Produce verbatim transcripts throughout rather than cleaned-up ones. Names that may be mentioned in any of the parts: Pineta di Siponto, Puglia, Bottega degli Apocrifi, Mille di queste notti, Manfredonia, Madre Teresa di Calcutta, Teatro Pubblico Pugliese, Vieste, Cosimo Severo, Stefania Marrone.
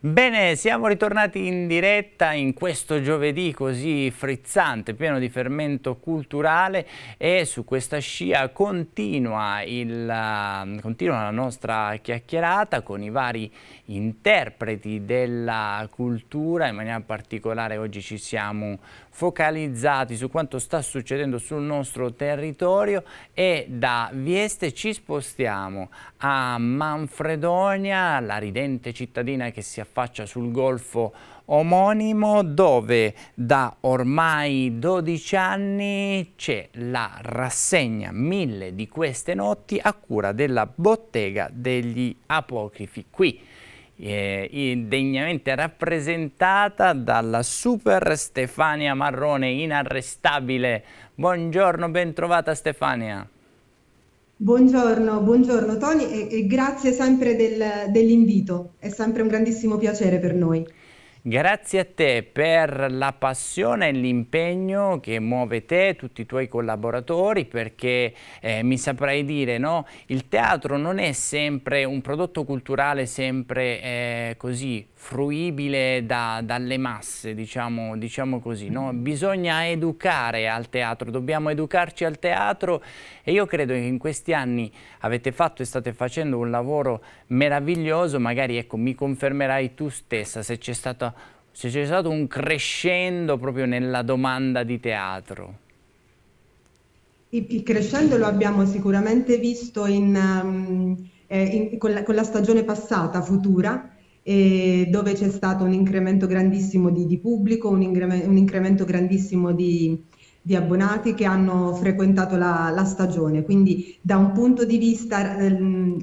Bene, siamo ritornati in diretta in questo giovedì così frizzante, pieno di fermento culturale, e su questa scia continua, il, continua la nostra chiacchierata con i vari interpreti della cultura. In maniera particolare oggi ci siamo focalizzati su quanto sta succedendo sul nostro territorio e da Vieste ci spostiamo a Manfredonia, la ridente cittadina che si affaccia sul golfo omonimo, dove da ormai dodici anni c'è la rassegna Mille di queste notti a cura della Bottega degli Apocrifi, qui Eh, degnamente rappresentata dalla super Stefania Marrone, inarrestabile. Buongiorno, bentrovata Stefania. Buongiorno, buongiorno Tony e, e grazie sempre del, dell'invito, è sempre un grandissimo piacere per noi. Grazie a te per la passione e l'impegno che muove te e tutti i tuoi collaboratori, perché eh, mi saprai dire, no? Il teatro non è sempre un prodotto culturale sempre eh, così fruibile da, dalle masse, diciamo, diciamo così, no? Bisogna educare al teatro, dobbiamo educarci al teatro, e io credo che in questi anni avete fatto e state facendo un lavoro meraviglioso. Magari, ecco, mi confermerai tu stessa se c'è stata se c'è stato un crescendo proprio nella domanda di teatro. Il crescendo lo abbiamo sicuramente visto in, um, eh, in, con, la, con la stagione passata, futura, eh, dove c'è stato un incremento grandissimo di, di pubblico, un, incre un incremento grandissimo di, di abbonati che hanno frequentato la, la stagione. Quindi da un punto di vista eh,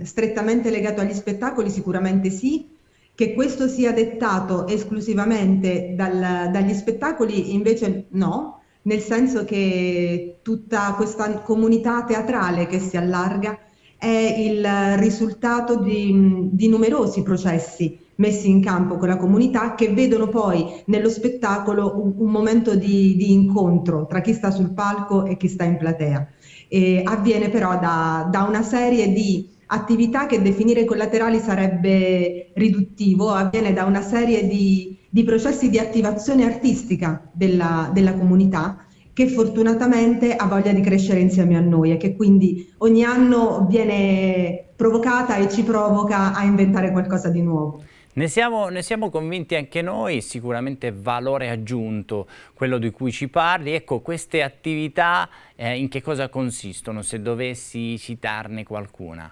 strettamente legato agli spettacoli sicuramente sì. Che questo sia dettato esclusivamente dal, dagli spettacoli invece no, nel senso che tutta questa comunità teatrale che si allarga è il risultato di, di numerosi processi messi in campo con la comunità, che vedono poi nello spettacolo un, un momento di, di incontro tra chi sta sul palco e chi sta in platea. E avviene però da, da una serie di attività che definire collaterali sarebbe riduttivo, avviene da una serie di, di processi di attivazione artistica della, della comunità, che fortunatamente ha voglia di crescere insieme a noi e che quindi ogni anno viene provocata e ci provoca a inventare qualcosa di nuovo. Ne siamo, ne siamo convinti anche noi, sicuramente valore aggiunto quello di cui ci parli. Ecco, queste attività eh, in che cosa consistono, se dovessi citarne qualcuna?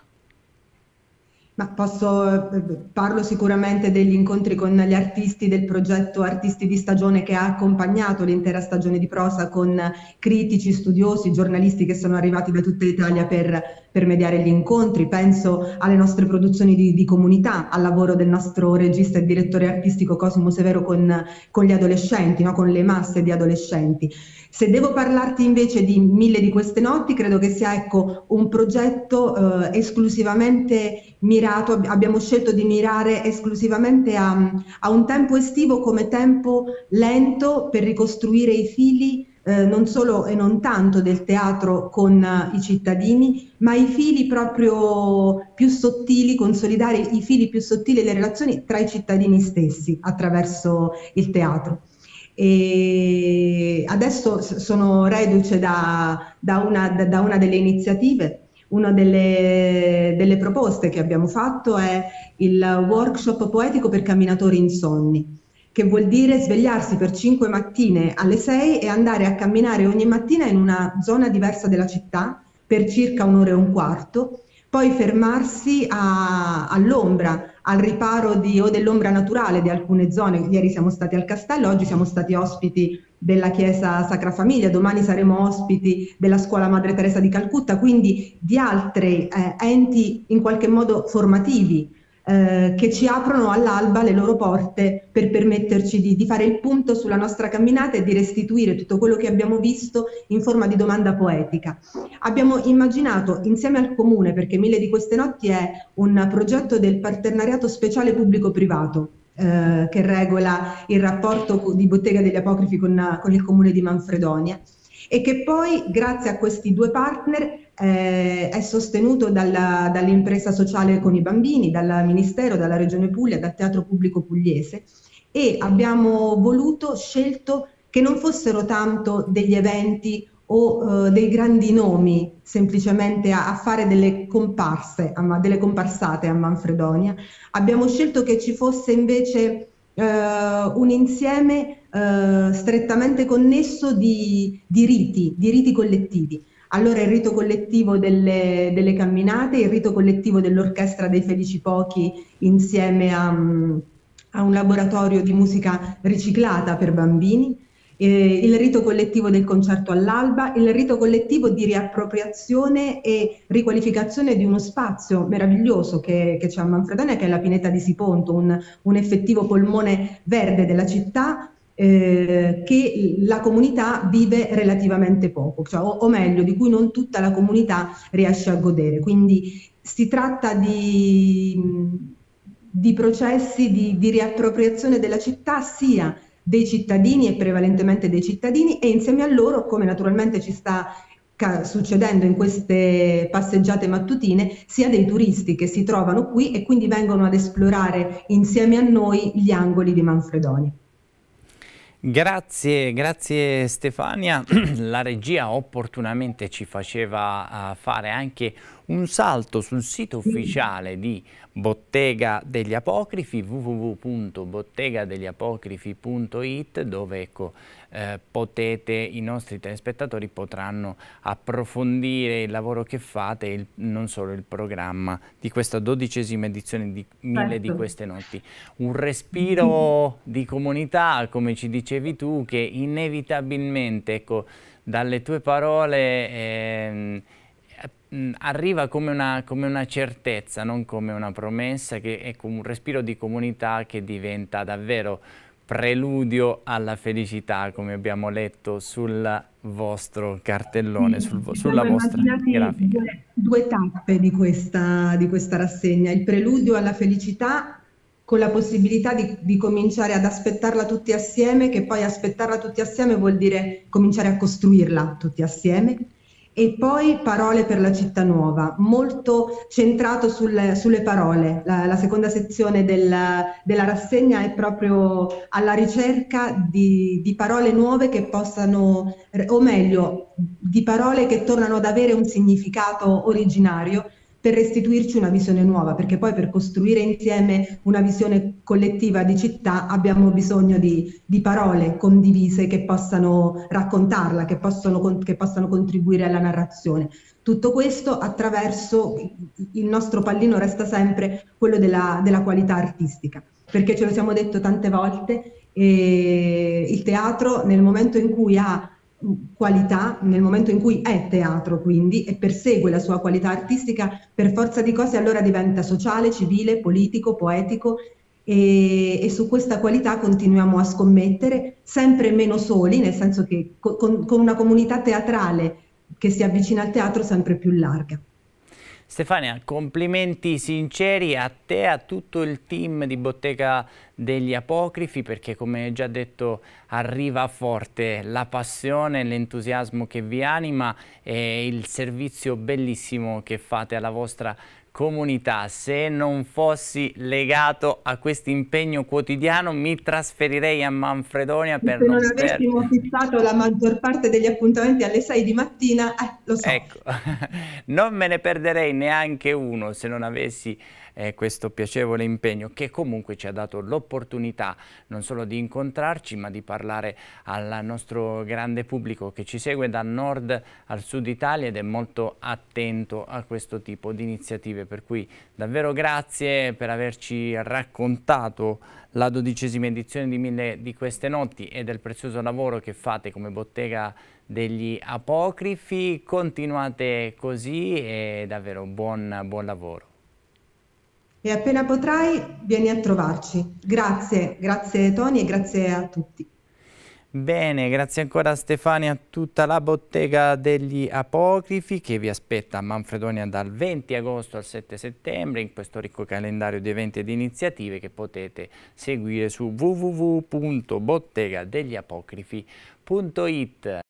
Ma posso, parlo sicuramente degli incontri con gli artisti del progetto Artisti di Stagione, che ha accompagnato l'intera stagione di prosa con critici, studiosi, giornalisti che sono arrivati da tutta l'Italia per, per mediare gli incontri. Penso alle nostre produzioni di, di comunità, al lavoro del nostro regista e direttore artistico Cosimo Severo con, con gli adolescenti, no? Con le masse di adolescenti. Se devo parlarti invece di Mille di queste notti, credo che sia, ecco, un progetto eh, esclusivamente mirato. Abbiamo scelto di mirare esclusivamente a, a un tempo estivo come tempo lento per ricostruire i fili eh, non solo e non tanto del teatro con eh, i cittadini, ma i fili proprio più sottili, consolidare i fili più sottili e le relazioni tra i cittadini stessi attraverso il teatro. E adesso sono reduce da, da, una, da una delle iniziative. Una delle, delle proposte che abbiamo fatto è il workshop poetico per camminatori insonni, che vuol dire svegliarsi per cinque mattine alle sei e andare a camminare ogni mattina in una zona diversa della città per circa un'ora e un quarto, poi fermarsi all'ombra, al riparo di, o dell'ombra naturale di alcune zone. Ieri siamo stati al castello, oggi siamo stati ospiti della Chiesa Sacra Famiglia, domani saremo ospiti della scuola Madre Teresa di Calcutta, quindi di altri eh, enti in qualche modo formativi eh, che ci aprono all'alba le loro porte per permetterci di, di fare il punto sulla nostra camminata e di restituire tutto quello che abbiamo visto in forma di domanda poetica. Abbiamo immaginato insieme al Comune, perché Mille di queste notti è un progetto del partenariato speciale pubblico-privato, Eh, che regola il rapporto di Bottega degli Apocrifi con, con il Comune di Manfredonia, e che poi grazie a questi due partner eh, è sostenuto dall'impresa dall sociale con i bambini, dal Ministero, dalla Regione Puglia, dal Teatro Pubblico Pugliese, e abbiamo voluto, scelto che non fossero tanto degli eventi o eh, dei grandi nomi semplicemente a, a fare delle comparse, a, delle comparsate a Manfredonia. Abbiamo scelto che ci fosse invece eh, un insieme eh, strettamente connesso di, di riti, di riti collettivi. Allora il rito collettivo delle, delle camminate, il rito collettivo dell'Orchestra dei Felici Pochi insieme a, a un laboratorio di musica riciclata per bambini, Eh, il rito collettivo del concerto all'alba, il rito collettivo di riappropriazione e riqualificazione di uno spazio meraviglioso che c'è a Manfredonia, che è la Pineta di Siponto, un, un effettivo polmone verde della città eh, che la comunità vive relativamente poco, cioè, o, o meglio, di cui non tutta la comunità riesce a godere. Quindi si tratta di, di processi di, di riappropriazione della città sia dei cittadini e prevalentemente dei cittadini, e insieme a loro, come naturalmente ci sta succedendo in queste passeggiate mattutine, sia dei turisti che si trovano qui e quindi vengono ad esplorare insieme a noi gli angoli di Manfredonia. Grazie, grazie Stefania. La regia opportunamente ci faceva fare anche un salto sul sito ufficiale di Bottega degli Apocrifi, w w w punto bottega degli apocrifi punto it, dove ecco, eh, potete, i nostri telespettatori potranno approfondire il lavoro che fate e il, non solo il programma di questa dodicesima edizione di Mille di queste notti. Un respiro di comunità, come ci dicevi tu, che inevitabilmente, ecco, dalle tue parole... Ehm, arriva come una, come una certezza, non come una promessa, che è un respiro di comunità che diventa davvero preludio alla felicità, come abbiamo letto sul vostro cartellone, sì, sul, sulla vostra grafica. Due, due tappe di questa, di questa rassegna, il preludio alla felicità con la possibilità di, di cominciare ad aspettarla tutti assieme, che poi aspettarla tutti assieme vuol dire cominciare a costruirla tutti assieme. E poi Parole per la città nuova, molto centrato sul, sulle parole. La, la seconda sezione della, della rassegna è proprio alla ricerca di, di parole nuove che possano, o meglio, di parole che tornano ad avere un significato originario per restituirci una visione nuova, perché poi per costruire insieme una visione collettiva di città abbiamo bisogno di, di parole condivise che possano raccontarla, che possano, che possano contribuire alla narrazione. Tutto questo attraverso, il nostro pallino resta sempre quello della, della qualità artistica, perché ce lo siamo detto tante volte, e il teatro nel momento in cui ha qualità, nel momento in cui è teatro quindi e persegue la sua qualità artistica, per forza di cose allora diventa sociale, civile, politico, poetico, e, e su questa qualità continuiamo a scommettere, sempre meno soli, nel senso che con, con una comunità teatrale che si avvicina al teatro sempre più larga. Stefania, complimenti sinceri a te, a tutto il team di Bottega degli Apocrifi, perché come già detto arriva forte la passione, l'entusiasmo che vi anima e il servizio bellissimo che fate alla vostra comunità. Se non fossi legato a questo impegno quotidiano mi trasferirei a Manfredonia per non perdere. Se non avessimo fissato la maggior parte degli appuntamenti alle sei di mattina, eh, lo so. Ecco, non me ne perderei neanche uno se non avessi eh, questo piacevole impegno, che comunque ci ha dato l'opportunità non solo di incontrarci, ma di parlare al nostro grande pubblico che ci segue da nord al sud Italia ed è molto attento a questo tipo di iniziative. Per cui davvero grazie per averci raccontato la dodicesima edizione di Mille di queste notti e del prezioso lavoro che fate come Bottega degli Apocrifi. Continuate così e davvero buon, buon lavoro. E appena potrai vieni a trovarci. Grazie, grazie Tony e grazie a tutti. Bene, grazie ancora a Stefania e a tutta la Bottega degli Apocrifi che vi aspetta a Manfredonia dal venti agosto al sette settembre in questo ricco calendario di eventi ed iniziative che potete seguire su w w w punto bottega degli apocrifi punto it.